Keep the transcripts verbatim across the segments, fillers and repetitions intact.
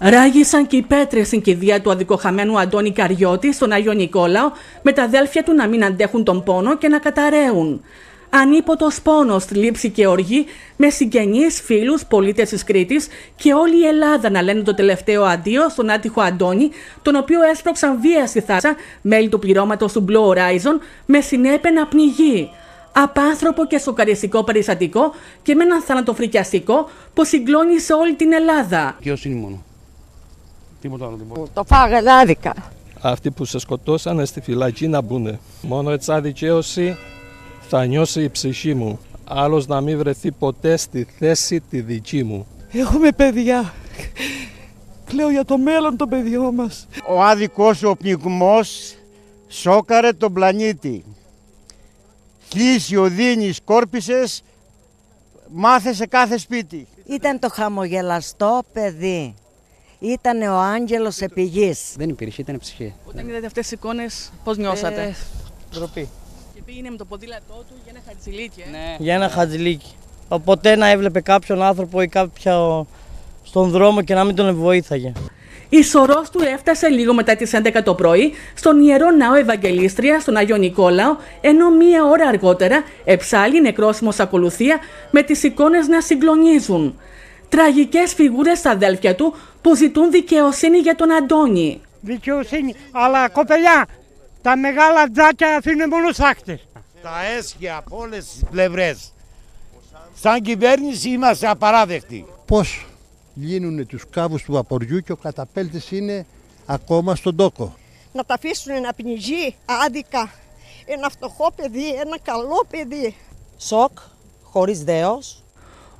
Ράγισαν και οι πέτρες στην κηδεία του αδικοχαμένου Αντώνη Καριώτη στον Άγιο Νικόλαο, με τα αδέλφια του να μην αντέχουν τον πόνο και να καταραίουν. Ανίποτος πόνος, θλίψη και οργή, με συγγενείς, φίλους, πολίτες της Κρήτης και όλη η Ελλάδα να λένε το τελευταίο αντίο στον άτυχο Αντώνη, τον οποίο έσπρωξαν βία στη θάλασσα μέλη του πληρώματος του Blue Horizon, με συνέπεια να πνιγεί. Απάνθρωπο και σοκαριστικό περιστατικό και με έναν θανατοφρικιαστικό που συγκλώνει σε όλη την Ελλάδα. Δικαιοσύνη μόνο. Τίποτα άλλο δεν μπορεί. Το φάγανε άδικα. Αυτοί που σε σκοτώσανε στη φυλακή να μπουνε. Μόνο έτσι αδικαίωση θα νιώσει η ψυχή μου. Άλλος να μην βρεθεί ποτέ στη θέση τη δική μου. Έχουμε παιδιά. Κλαίω για το μέλλον των παιδιών μας. Ο άδικος ο πνιγμός σόκαρε τον πλανήτη. Χλής, Ιωδίνη, σκόρπισες, μάθε σε κάθε σπίτι. Ήταν το χαμογελαστό παιδί. Ήταν ο άγγελος επί γης. Δεν υπήρχε, ήταν ψυχή. Όταν είδατε αυτές τις εικόνες, πώς νιώσατε? Ε, ντροπή. Και πήγαινε με το ποδήλατό του για ένα χατζηλίκι. Ε. Ναι. Για ένα χατζηλίκι. Ποτέ να έβλεπε κάποιον άνθρωπο ή κάποιο στον δρόμο και να μην τον βοήθαγε. Η σωρός του έφτασε λίγο μετά τις έντεκα το πρωί στον Ιερό Ναό Ευαγγελίστρια στον Άγιο Νικόλαο, ενώ μία ώρα αργότερα εψάλλει νεκρόσιμος ακολουθία με τις εικόνες να συγκλονίζουν. Τραγικές φιγούρες στα αδέλφια του που ζητούν δικαιοσύνη για τον Αντώνη. Δικαιοσύνη, αλλά κοπελιά, τα μεγάλα τζάκια αφήνουν μόνο σάχτες. Τα έσχια από όλες τις πλευρές. Σαν κυβέρνηση είμαστε απαράδεκτοι. Πώς λύνουνε τους κάβους του αποριού και ο καταπέλτης είναι ακόμα στον τόκο. Να τα αφήσουν να πνιγεί άδικα ένα φτωχό παιδί, ένα καλό παιδί. Σοκ, χωρίς δέος.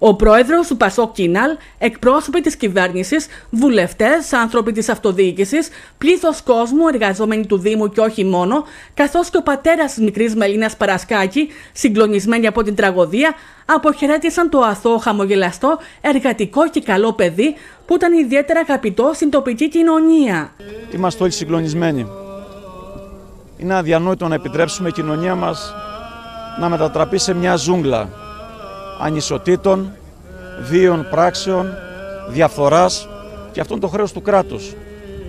Ο πρόεδρος του Πασό Κίναλ, εκπρόσωποι της κυβέρνησης, βουλευτές, άνθρωποι της αυτοδιοίκησης, πλήθος κόσμου, εργαζόμενοι του Δήμου και όχι μόνο, καθώς και ο πατέρας της μικρής Μελίνας Παρασκάκη, συγκλονισμένοι από την τραγωδία, αποχαιρέτησαν το αθώο, χαμογελαστό, εργατικό και καλό παιδί που ήταν ιδιαίτερα αγαπητό στην τοπική κοινωνία. Είμαστε όλοι συγκλονισμένοι. Είναι αδιανόητο να επιτρέψουμε η κοινωνία μας να μετατραπεί σε μια ζούγκλα ανισοτήτων, βίων πράξεων, διαφθοράς και αυτόν το χρέος του κράτους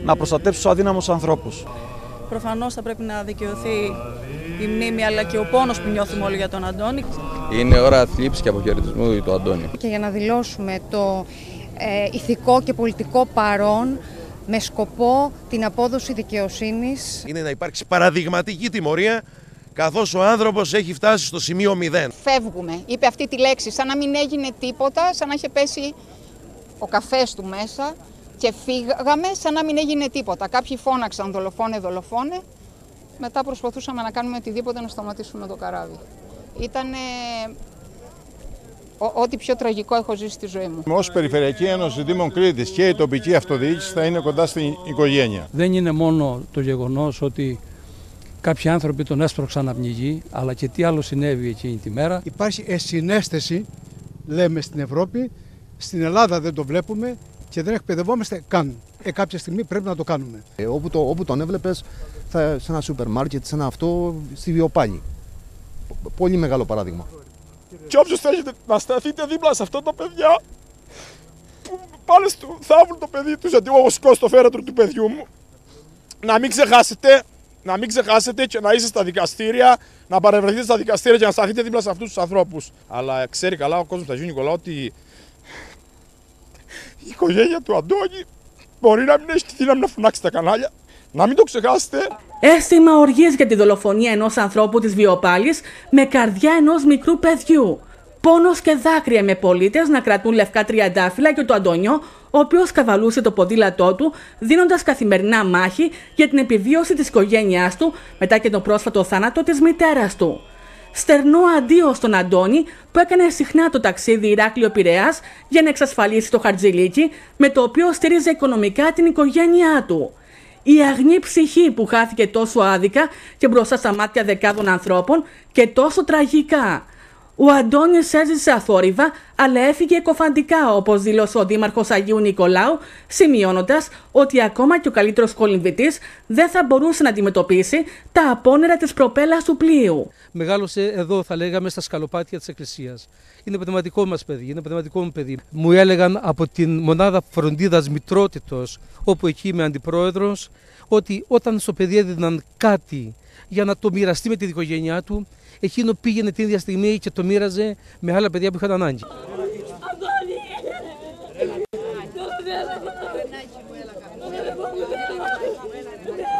να προστατεύσει τους αδύναμους ανθρώπους. Προφανώς θα πρέπει να δικαιωθεί η μνήμη αλλά και ο πόνος που νιώθουμε όλοι για τον Αντώνη. Είναι ώρα θλίψης και αποχαιρετισμού του Αντώνη. Και για να δηλώσουμε το ε, ηθικό και πολιτικό παρόν με σκοπό την απόδοση δικαιοσύνης. Είναι να υπάρξει παραδειγματική τιμωρία, καθώς ο άνθρωπος έχει φτάσει στο σημείο μηδέν. Φεύγουμε. Είπε αυτή τη λέξη, σαν να μην έγινε τίποτα, σαν να είχε πέσει ο καφές του μέσα και φύγαμε σαν να μην έγινε τίποτα. Κάποιοι φώναξαν δολοφόνε, δολοφόνε. Μετά προσπαθούσαμε να κάνουμε οτιδήποτε να σταματήσουμε το καράβι. Ήτανε ό,τι πιο τραγικό έχω ζήσει στη ζωή μου. Ως Περιφερειακή Ένωση Δήμων Κρήτης και η τοπική αυτοδιοίκηση θα είναι κοντά στην οικογένεια. Δεν είναι μόνο το γεγονός ότι κάποιοι άνθρωποι τον έσπρωξαν να πνιγεί, αλλά και τι άλλο συνέβη εκείνη τη μέρα. Υπάρχει εσυναίσθηση, λέμε στην Ευρώπη, στην Ελλάδα δεν το βλέπουμε και δεν εκπαιδευόμαστε καν. Ε, κάποια στιγμή πρέπει να το κάνουμε. Ε, όπου, το, όπου τον έβλεπες, θα, σε ένα σούπερ μάρκετ, σε ένα αυτό, στη Βιοπάνη. Πολύ μεγάλο παράδειγμα. Και όποιος θέλει να σταθείτε δίπλα σε αυτά τα παιδιά, που πάλι θάβουν το παιδί τους, γιατί εγώ σηκώσω το φέρετρο του παιδιού μου, να μην ξεχάσετε. Να μην ξεχάσετε και να είστε στα δικαστήρια, να παρευρεθείτε στα δικαστήρια και να σταθείτε δίπλα σε αυτούς τους ανθρώπους. Αλλά ξέρει καλά ο κόσμος του Αγίου Νικολάου ότι η οικογένεια του Αντώνη μπορεί να μην έχει τη δύναμη να φωνάξει τα κανάλια. Να μην το ξεχάσετε. Αίσθημα οργής για τη δολοφονία ενός ανθρώπου της Βιοπάλης με καρδιά ενός μικρού παιδιού. Πόνος και δάκρυα με πολίτες να κρατούν λευκά τριαντάφυλλα και το Αντώνιο, ο οποίος καβαλούσε το ποδήλατό του, δίνοντας καθημερινά μάχη για την επιβίωση της οικογένειάς του μετά και τον πρόσφατο θάνατο της μητέρας του. Στερνό αντίο στον Αντώνη, που έκανε συχνά το ταξίδι Ηράκλειο-Πειραιάς για να εξασφαλίσει το χαρτζηλίκι με το οποίο στήριζε οικονομικά την οικογένειά του. Η αγνή ψυχή που χάθηκε τόσο άδικα και μπροστά στα μάτια δεκάδων ανθρώπων και τόσο τραγικά. Ο Αντώνης έζησε αθόρυβα, αλλά έφυγε κοφαντικά, όπως δήλωσε ο δήμαρχος Αγίου Νικολάου, σημειώνοντας ότι ακόμα και ο καλύτερος κολυμβητής δεν θα μπορούσε να αντιμετωπίσει τα απόνερα της προπέλας του πλοίου. Μεγάλωσε εδώ, θα λέγαμε, στα σκαλοπάτια της εκκλησίας. Είναι πνευματικό μας παιδί, είναι πνευματικό μου παιδί. Μου έλεγαν από την μονάδα φροντίδας μητρότητος, όπου εκεί είμαι αντιπρόεδρος, ότι όταν στο παιδί έδιναν κάτι για να το μοιραστεί με την οικογένειά του, εκείνο πήγαινε την ίδια στιγμή και το μοίραζε με άλλα παιδιά που είχαν ανάγκη.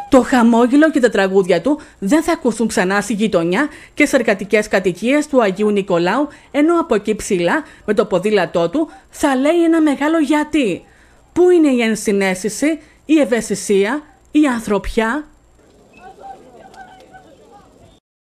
Το χαμόγελο και τα τραγούδια του δεν θα ακούσουν ξανά στη γειτονιά και σε εργατικές κατοικίες του Αγίου Νικολάου, ενώ από εκεί ψηλά με το ποδήλατό του θα λέει ένα μεγάλο γιατί. Πού είναι η ενσυναίσθηση, η ευαισθησία, η ανθρωπιά,